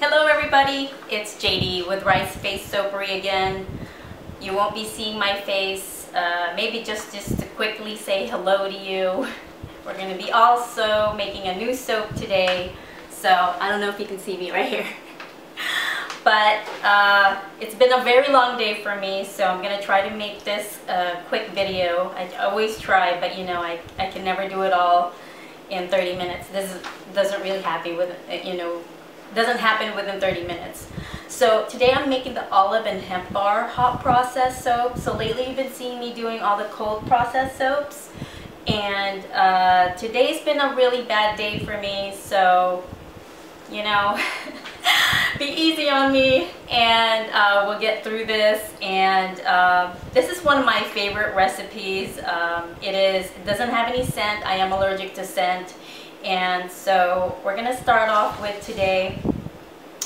Hello everybody, it's JD with Rice Face Soapery again. You won't be seeing my face, maybe just to quickly say hello to you. We're going to be also making a new soap today, so I don't know if you can see me right here. But it's been a very long day for me, so I'm going to try to make this a quick video. I always try, but you know, I can never do it all in 30 minutes. This doesn't really happen with, you know, doesn't happen within 30 minutes. So today I'm making the olive and hemp bar hot process soap. So lately you've been seeing me doing all the cold process soaps, and today's been a really bad day for me, so you know, be easy on me, and we'll get through this. And this is one of my favorite recipes. It doesn't have any scent. I am allergic to scent, and so we're gonna start off with today.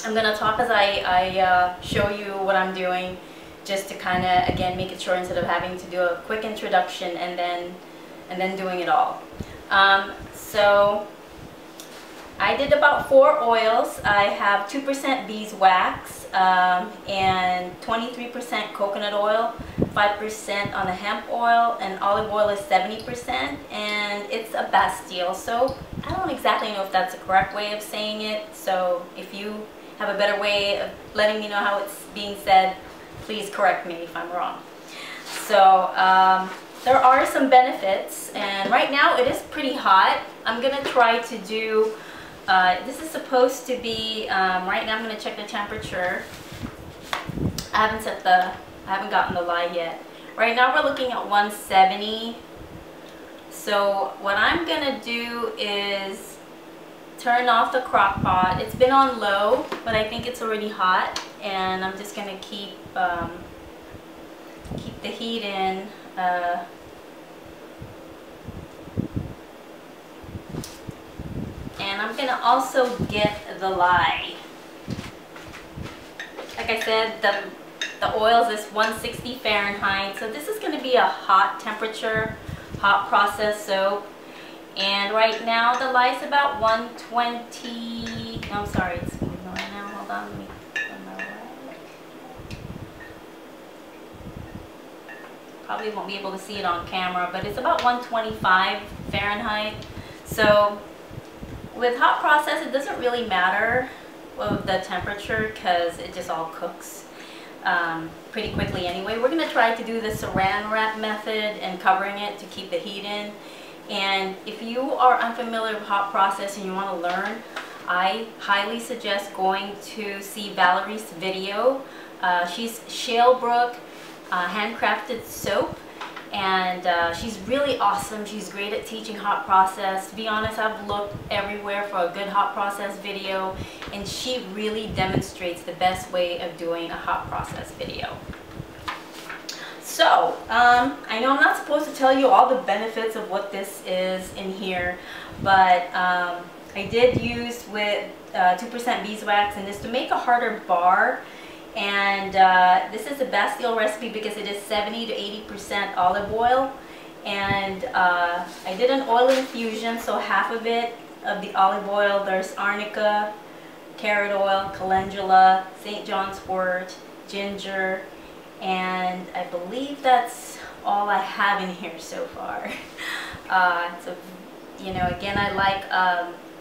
I'm gonna talk as I show you what I'm doing, just to kind of again make it short instead of having to do a quick introduction and then doing it all. So I did about 4 oils. I have 2% beeswax and 23% coconut oil, 5% on the hemp oil, and olive oil is 70%, and it's a Bastille soap. I don't exactly know if that's the correct way of saying it, so if you have a better way of letting me know how it's being said, please correct me if I'm wrong. So there are some benefits, and right now it is pretty hot. I'm gonna try to do this is supposed to be right now. I'm gonna check the temperature. I haven't gotten the light yet. Right now we're looking at 170. So what I'm gonna do is turn off the crock pot. It's been on low, but I think it's already hot, and I'm just gonna keep the heat in. And I'm gonna also get the lye. Like I said, the oils is 160 Fahrenheit, so this is gonna be a hot temperature, hot process soap. And right now the lye is about 120. No, I'm sorry, it's moving right now. Hold on, let me. Probably won't be able to see it on camera, but it's about 125 Fahrenheit. So with hot process, it doesn't really matter of the temperature because it just all cooks pretty quickly anyway. We're going to try to do the saran wrap method and covering it to keep the heat in. And if you are unfamiliar with hot process and you want to learn, I highly suggest going to see Valerie's video. She's Shalebrook Handcrafted Soap, and she's really awesome. She's great at teaching hot process. To be honest, I've looked everywhere for a good hot process video, and she really demonstrates the best way of doing a hot process video. So I know I'm not supposed to tell you all the benefits of what this is in here, but I did use with 2% beeswax in this to make a harder bar. And this is the Bastille recipe because it is 70 to 80% olive oil. And I did an oil infusion, so half of it, of the olive oil, there's arnica, carrot oil, calendula, St. John's wort, ginger, and I believe that's all I have in here so far. So, you know, again, I like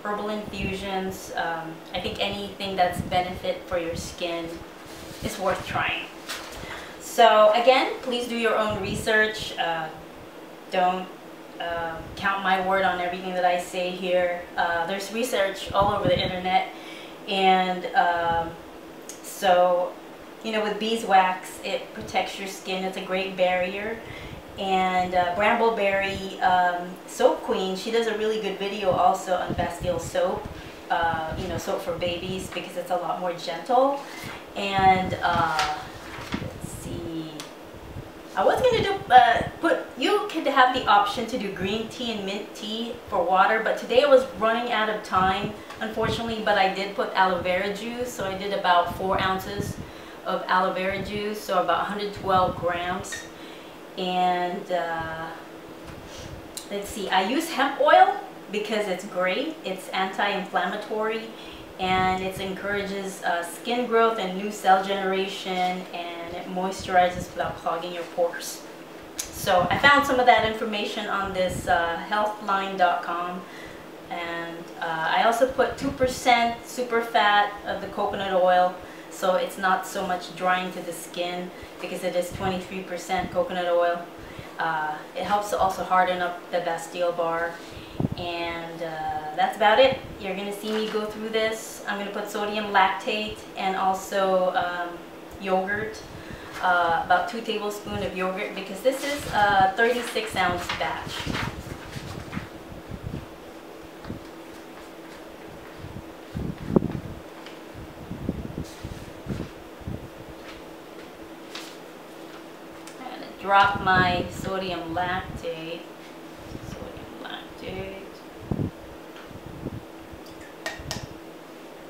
herbal infusions. I think anything that's benefit for your skin, it's worth trying. So again, please do your own research. Don't count my word on everything that I say here. There's research all over the internet, and so you know, with beeswax, it protects your skin. It's a great barrier. And Brambleberry, Soap Queen, she does a really good video also on Bastille soap. You know, soap for babies, because it's a lot more gentle. And let's see, I was going to do you could have the option to do green tea and mint tea for water, but today I was running out of time, unfortunately. But I did put aloe vera juice, so I did about 4 ounces of aloe vera juice, so about 112 grams. And let's see, I use hemp oil because it's great. It's anti-inflammatory, and it encourages skin growth and new cell generation, and it moisturizes without clogging your pores. So I found some of that information on this healthline.com, and I also put 2% super fat of the coconut oil, so it's not so much drying to the skin because it is 23% coconut oil. It helps to also harden up the Bastille bar, and that's about it. You're going to see me go through this. I'm going to put sodium lactate and also yogurt, about 2 tablespoons of yogurt, because this is a 36-ounce batch. I'm going to drop my sodium lactate.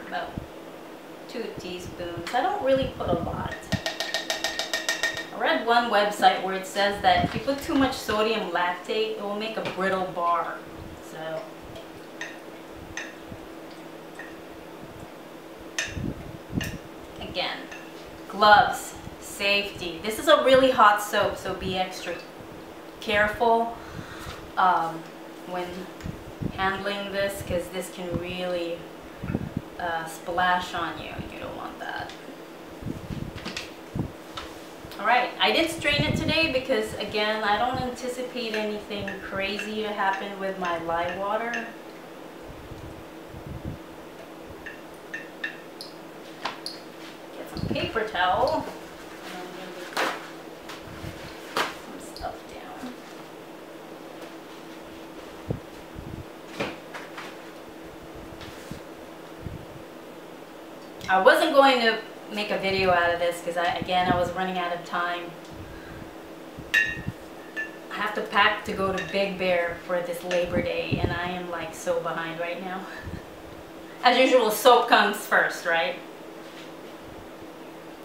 About 2 teaspoons. I don't really put a lot. I read one website where it says that if you put too much sodium lactate, it will make a brittle bar. So again, gloves, safety. This is a really hot soap, so be extra careful when handling this, because this can really splash on you, and you don't want that. Alright, I did strain it today because, again, I don't anticipate anything crazy to happen with my lye water. Get some paper towel. I wasn't going to make a video out of this because, again, I was running out of time. I have to pack to go to Big Bear for this Labor Day, and I am like so behind right now. As usual, soap comes first, right?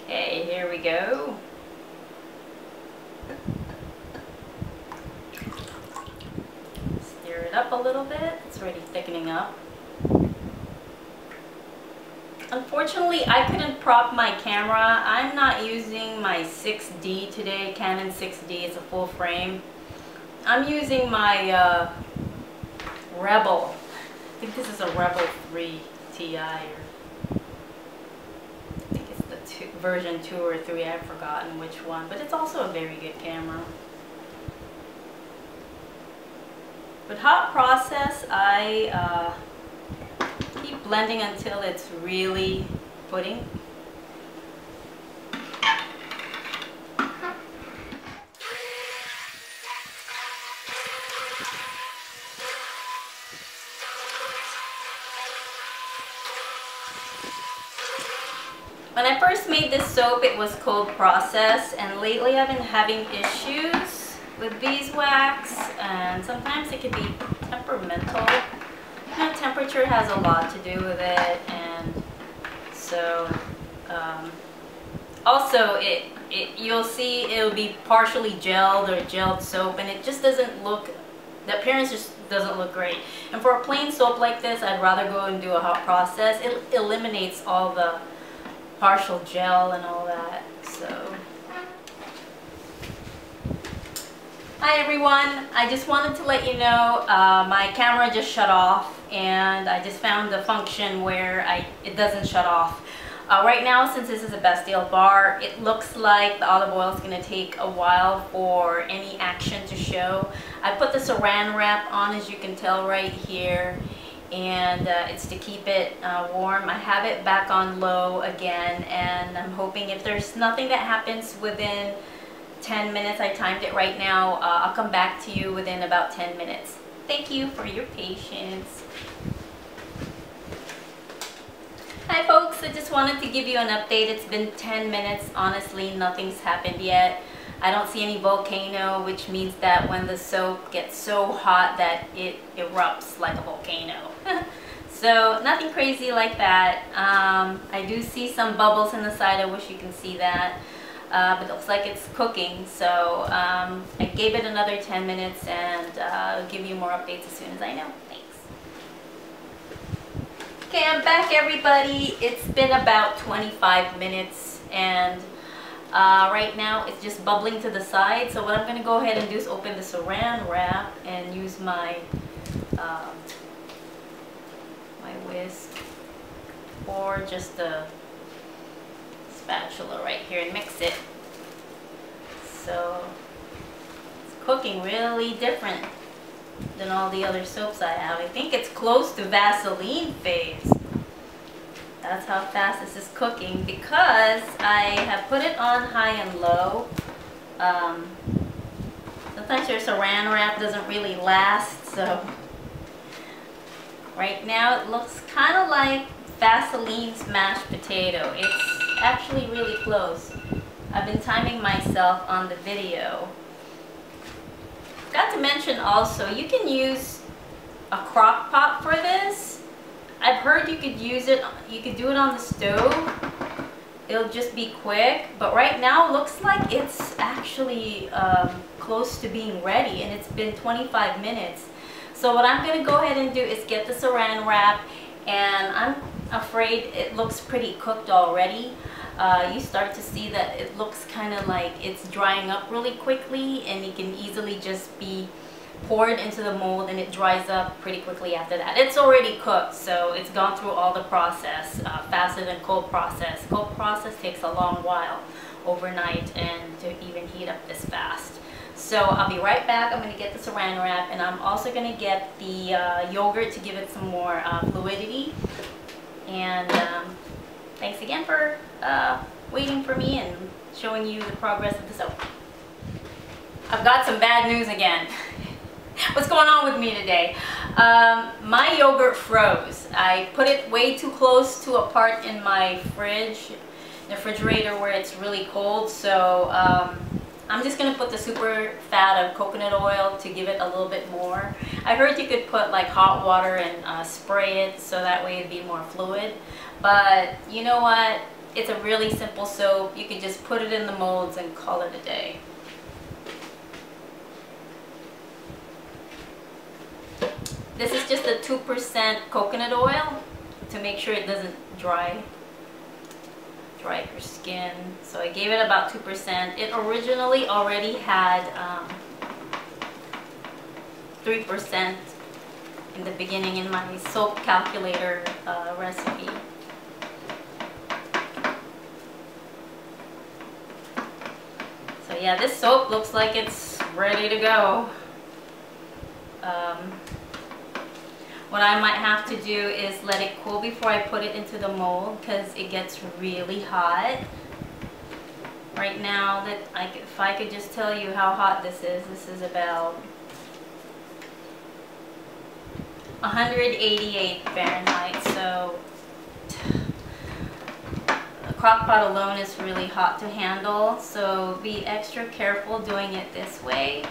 Okay, here we go. Stir it up a little bit. It's already thickening up. Unfortunately, I couldn't prop my camera. I'm not using my 6D today. Canon 6D is a full frame. I'm using my Rebel. I think this is a Rebel 3i. Or I think it's the version 2 or 3. I've forgotten which one. But it's also a very good camera. But hot process, I... keep blending until it's really pudding. When I first made this soap, it was cold process, and lately I've been having issues with beeswax, and sometimes it can be temperamental. You know, temperature has a lot to do with it, and so also you'll see it'll be partially gelled or gelled soap, and it just doesn't look, the appearance just doesn't look great. And for a plain soap like this, I'd rather go and do a hot process. It eliminates all the partial gel and all that. So hi everyone, I just wanted to let you know my camera just shut off, and I just found the function where it doesn't shut off. Right now, since this is a Bastille bar, it looks like the olive oil is going to take a while for any action to show. I put the saran wrap on, as you can tell right here, and it's to keep it warm. I have it back on low again, and I'm hoping if there's nothing that happens within 10 minutes, I timed it right now, I'll come back to you within about 10 minutes. Thank you for your patience. Hi folks, I just wanted to give you an update. It's been 10 minutes, honestly nothing's happened yet. I don't see any volcano, which means that when the soap gets so hot that it erupts like a volcano. So nothing crazy like that. I do see some bubbles in the side, I wish you can see that. But it looks like it's cooking, so I gave it another 10 minutes, and I'll give you more updates as soon as I know. Thanks. Okay, I'm back, everybody. It's been about 25 minutes and right now it's just bubbling to the side. So what I'm going to go ahead and do is open the saran wrap and use my my whisk or just the spatula right here and mix it. So it's cooking really different than all the other soaps I have. I think it's close to Vaseline phase. That's how fast this is cooking because I have put it on high and low. Sometimes your saran wrap doesn't really last, so right now it looks kind of like Vaseline's mashed potato. It's actually really close. I've been timing myself on the video. Forgot to mention also, you can use a crock pot for this. I've heard you could use it, you could do it on the stove. It'll just be quick, but right now it looks like it's actually close to being ready, and it's been 25 minutes. So what I'm going to go ahead and do is get the saran wrap, and I'm afraid it looks pretty cooked already. You start to see that it looks kind of like it's drying up really quickly, and it can easily just be poured into the mold and it dries up pretty quickly after that. It's already cooked, so it's gone through all the process, faster than cold process. Cold process takes a long while, overnight, and to even heat up this fast. So I'll be right back. I'm going to get the saran wrap, and I'm also going to get the yogurt to give it some more fluidity. And thanks again for waiting for me and showing you the progress of the soap. I've got some bad news again. What's going on with me today? My yogurt froze. I put it way too close to a part in my fridge, the refrigerator, where it's really cold. So I'm just going to put the super fat of coconut oil to give it a little bit more. I heard you could put like hot water and spray it so that way it'd be more fluid. But you know what? It's a really simple soap. You could just put it in the molds and call it a day. This is just a 2% coconut oil to make sure it doesn't dry your skin. So I gave it about 2%. It originally already had 3% in the beginning in my soap calculator recipe. So yeah, this soap looks like it's ready to go. What I might have to do is let it cool before I put it into the mold because it gets really hot. Right now, that if I could just tell you how hot this is about 188 Fahrenheit, so a crock pot alone is really hot to handle, so be extra careful doing it this way.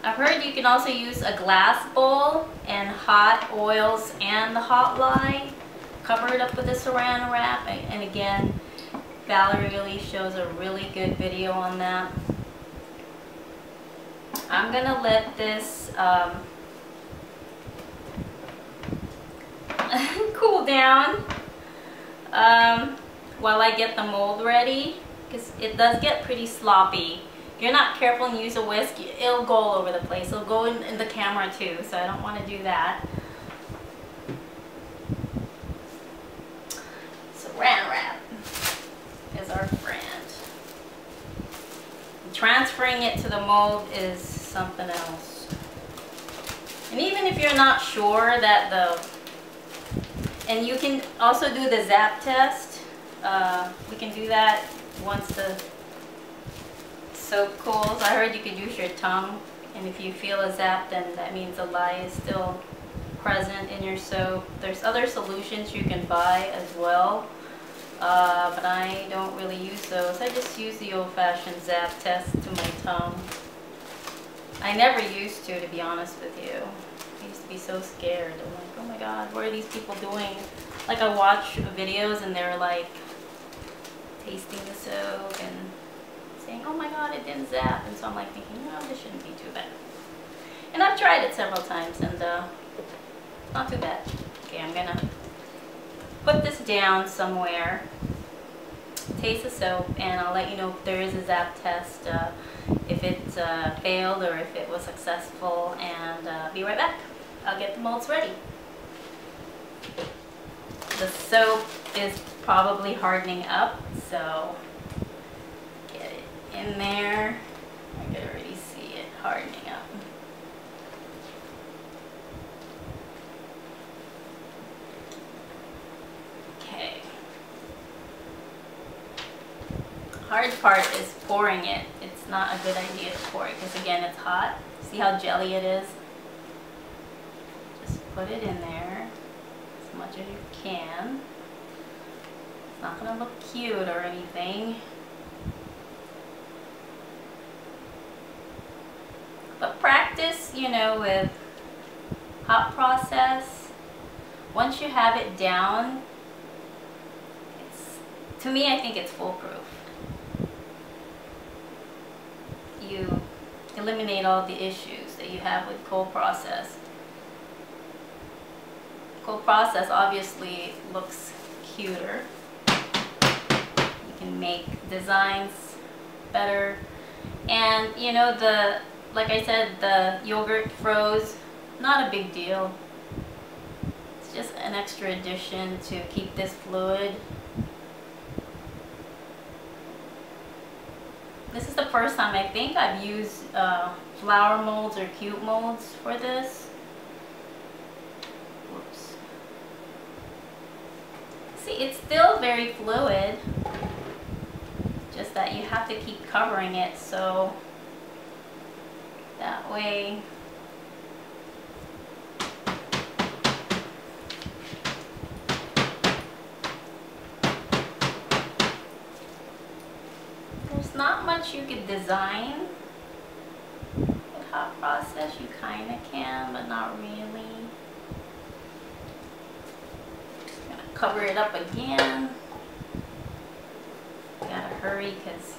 I've heard you can also use a glass bowl and hot oils and the hot lye. Cover it up with a saran wrap, and again, Valerie really shows a really good video on that. I'm going to let this cool down while I get the mold ready, because it does get pretty sloppy. If you're not careful and use a whisk, it'll go all over the place. It'll go in the camera too, so I don't want to do that. Saran wrap is our friend. Transferring it to the mold is something else. And even if you're not sure that and you can also do the zap test. We can do that once the soap cools. I heard you could use your tongue, and if you feel a zap, then that means the lye is still present in your soap. There's other solutions you can buy as well, but I don't really use those. I just use the old-fashioned zap test to my tongue. I never used to be honest with you. I used to be so scared. I'm like, oh my god, what are these people doing? Like, I watch videos and they're like tasting the soap and saying, oh my god, it didn't zap, and so I'm like thinking, no, this shouldn't be too bad. And I've tried it several times, and not too bad. Okay, Okay, I'm gonna put this down somewhere, taste the soap, and I'll let you know if there is a zap test, if it failed or if it was successful, and be right back. I'll get the molds ready. The soap is probably hardening up, so get it in there. I can already see it hardening up. Okay. Hard part is pouring it. It's not a good idea to pour it because, again, it's hot. See how jelly it is? Just put it in there as much as you can. It's not going to look cute or anything, but practice, you know, with hot process. Once you have it down, to me, I think it's foolproof. You eliminate all the issues that you have with cold process. Cold process obviously looks cuter. You can make designs better. And you know, the, like I said, the yogurt froze, not a big deal. It's just an extra addition to keep this fluid. This is the first time I think I've used flower molds or cute molds for this. Whoops. See, it's still very fluid, just that you have to keep covering it so that way not much you could design with hot process. You kind of can, but not really. Just gonna cover it up again. Gotta hurry because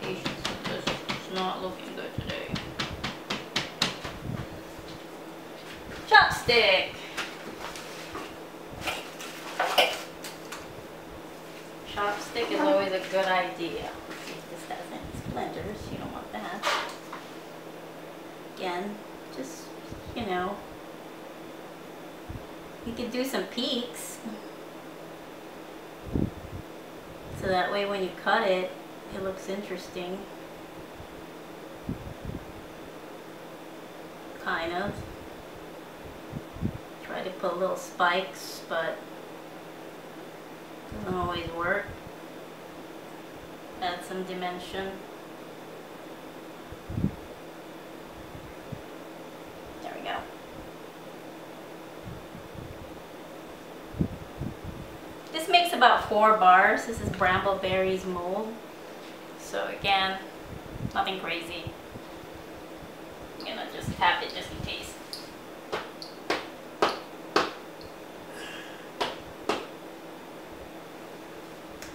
patience is just not looking good today. Chopstick. Chopstick is always a good idea. This has any splinters, you don't want that. Again, just, you know, you can do some peaks. So that way when you cut it, it looks interesting. Kind of. Try to put little spikes, but doesn't always work. Add some dimension. There we go. This makes about 4 bars. This is Brambleberry's mold. So again, nothing crazy. I'm gonna just tap it just in case.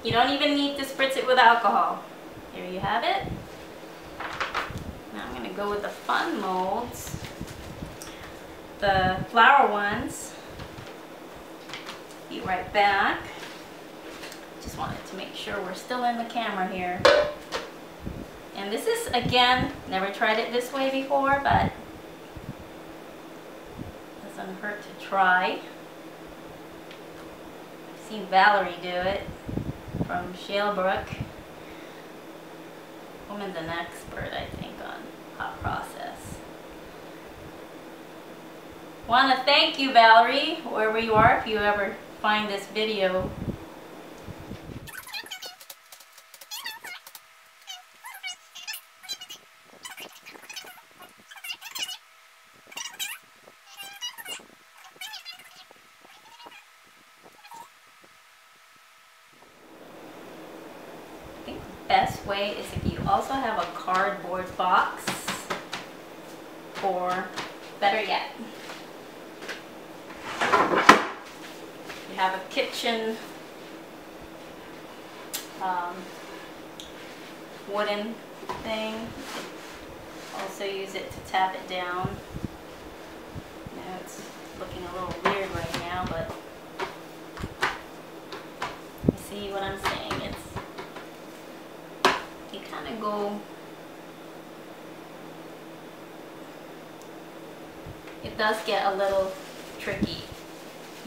You don't even need to spritz it with alcohol. Here you have it. Now I'm gonna go with the fun molds. The flower ones. Be right back. Just wanted to make sure we're still in the camera here. And this is, again, never tried it this way before, but doesn't hurt to try. I've seen Valerie do it. From Shalebrook. Woman's an expert, I think, on hot process. Want to thank you, Valerie, wherever you are, if you ever find this video. Best way is if you also have a cardboard box, or better yet, you have a kitchen wooden thing. Also use it to tap it down. Now it's looking a little it does get a little tricky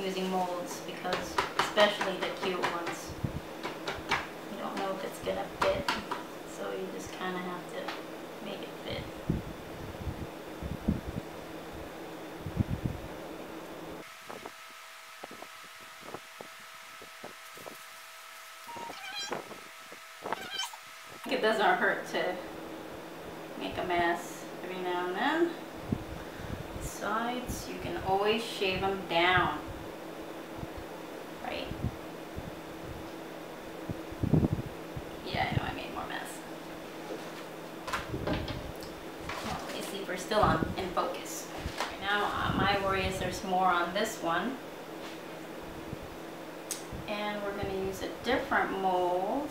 using molds, because especially the cute ones, you don't know if it's gonna fit, so you just kind of have to make it fit. I think it doesn't hurt to make a mess every now and then. Sides, you can always shave them down, right? Yeah, I know I made more mess. Well, you see, we're still on in focus. Right now, my worry is there's more on this one, and we're going to use a different mold.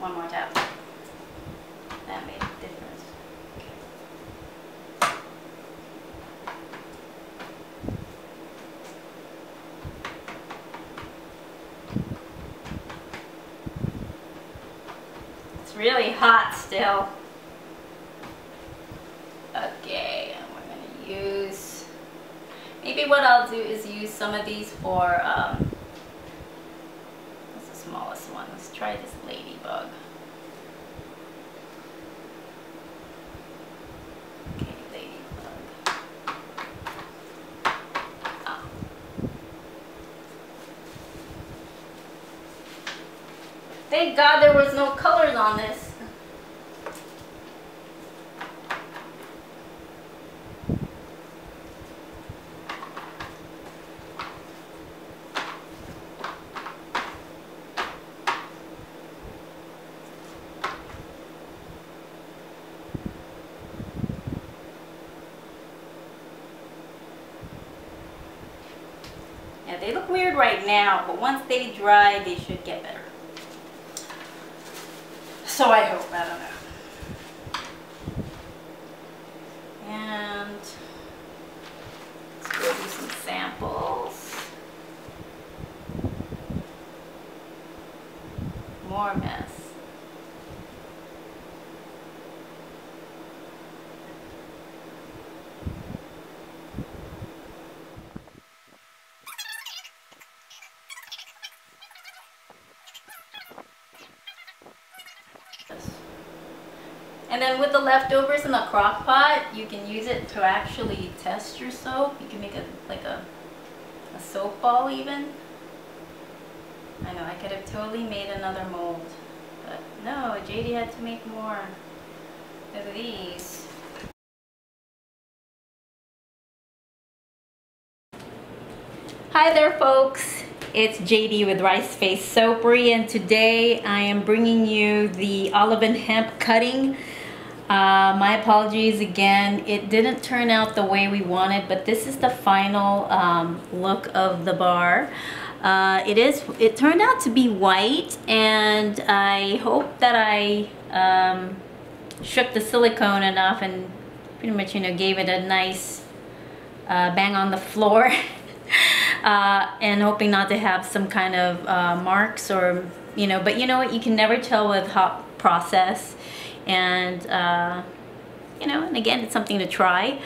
One more tap. That made a difference. Okay. It's really hot still. Okay, and we're gonna use. Maybe what I'll do is use some of these for. What's the smallest one? Let's try this ladybug. Okay, ladybug. Oh. Thank God there was no colors on this. They look weird right now, but once they dry, they should get better. So I hope, I don't know. And let's go do some samples. More mess. And then with the leftovers in the crock pot, you can use it to actually test your soap. You can make a like a soap ball even. I know I could have totally made another mold, but no, JD had to make more of these. Hi there, folks. It's JD with Rice Face Soapery, and today I am bringing you the olive and hemp cutting. My apologies again, it didn't turn out the way we wanted, but this is the final look of the bar. It turned out to be white, and I hope that I stripped the silicone enough and pretty much, you know, gave it a nice bang on the floor. And hoping not to have some kind of marks, or, you know, but you know what, you can never tell with hot process. And you know, and again, it's something to try.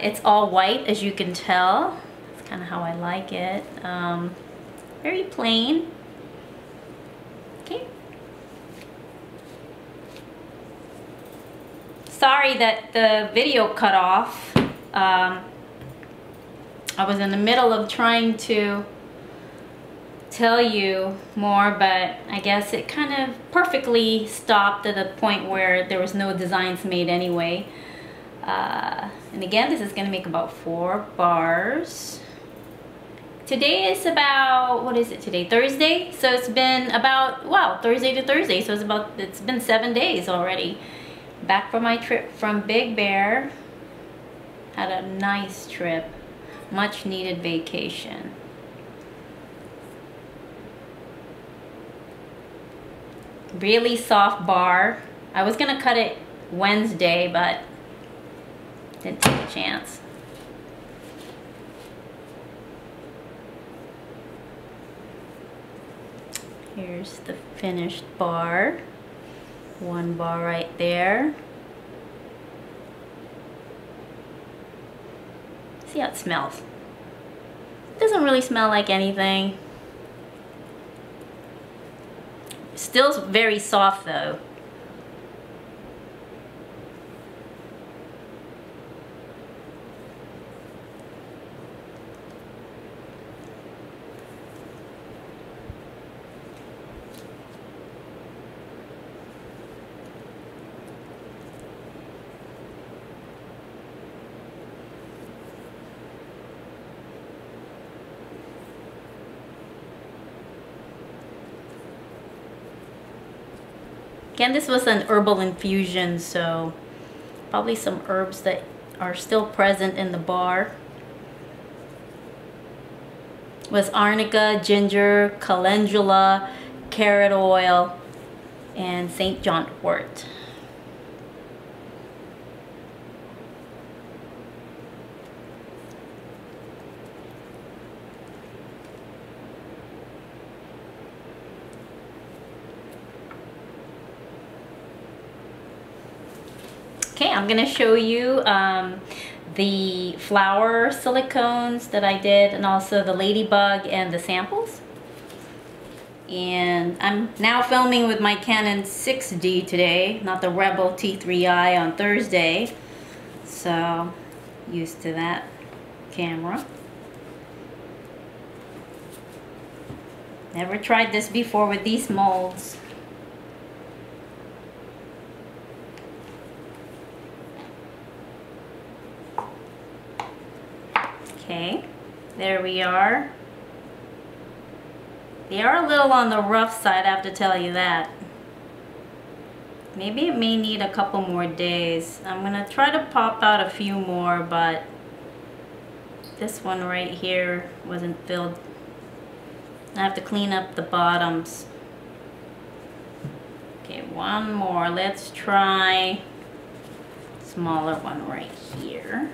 It's all white, as you can tell. That's kind of how I like it. Very plain. Okay. Sorry that the video cut off. I was in the middle of trying to tell you more, but I guess it kind of perfectly stopped at a point where there was no designs made anyway. And again, this is going to make about 4 bars. Today is about, what is it today? Thursday? So it's been about, wow, Thursday to Thursday. So it's been 7 days already. Back from my trip from Big Bear. Had a nice trip. Much needed vacation. Really soft bar. I was gonna cut it Wednesday, but didn't take a chance. Here's the finished bar. One bar right there. See how it smells. It doesn't really smell like anything. Still very soft though. Again, this was an herbal infusion, so probably some herbs that are still present in the bar. It was arnica, ginger, calendula, carrot oil, and St. John's Wort. Okay, I'm gonna show you the flower silicones that I did, and also the ladybug and the samples. And I'm now filming with my Canon 6D today, not the Rebel T3i on Thursday. So, used to that camera. Never tried this before with these molds. Okay, there we are. They are a little on the rough side, I have to tell you that. Maybe it may need a couple more days. I'm gonna try to pop out a few more, but this one right here wasn't filled. I have to clean up the bottoms. Okay, one more. Let's try a smaller one right here.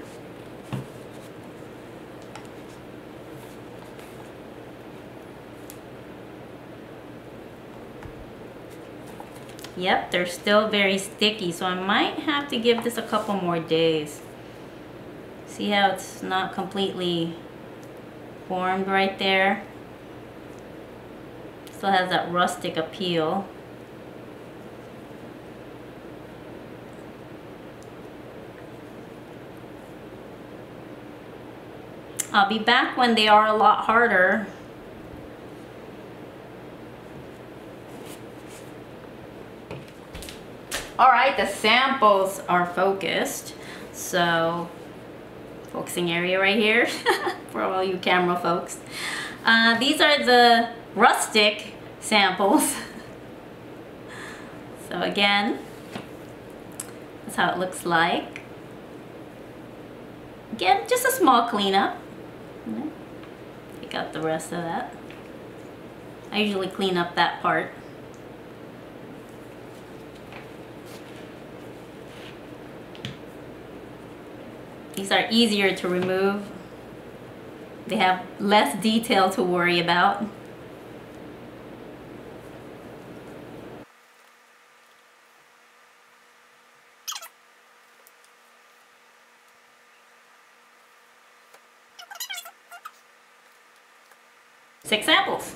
Yep, they're still very sticky, so I might have to give this a couple more days. See how it's not completely formed right there? Still has that rustic appeal. I'll be back when they are a lot harder. Alright, the samples are focused, so focusing area right here for all you camera folks. These are the rustic samples. So again, that's how it looks like. Again, just a small cleanup. Take out the rest of that. I usually clean up that part. These are easier to remove. They have less detail to worry about. Six samples.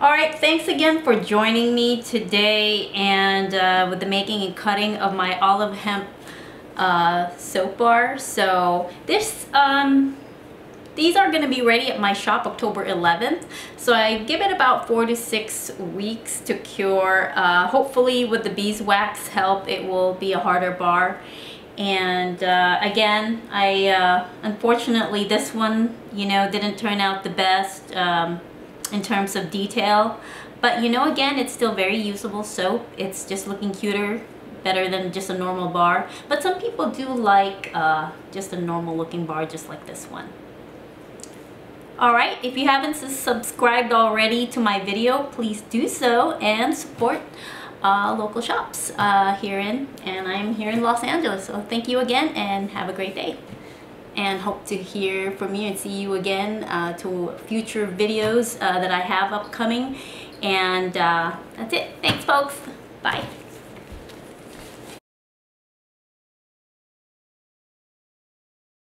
All right, thanks again for joining me today and with the making and cutting of my olive hemp soap bar. So this these are going to be ready at my shop October 11th, so I give it about 4 to 6 weeks to cure. Hopefully with the beeswax help it will be a harder bar. And again, I unfortunately this one, you know, didn't turn out the best in terms of detail, but you know, again, it's still very usable soap. It's just looking cuter, better than just a normal bar, but some people do like just a normal looking bar just like this one. Alright, if you haven't subscribed already to my video, please do so and support local shops here in Los Angeles. So thank you again and have a great day. and hope to hear from you and see you again to future videos that I have upcoming. And that's it. Thanks, folks. Bye.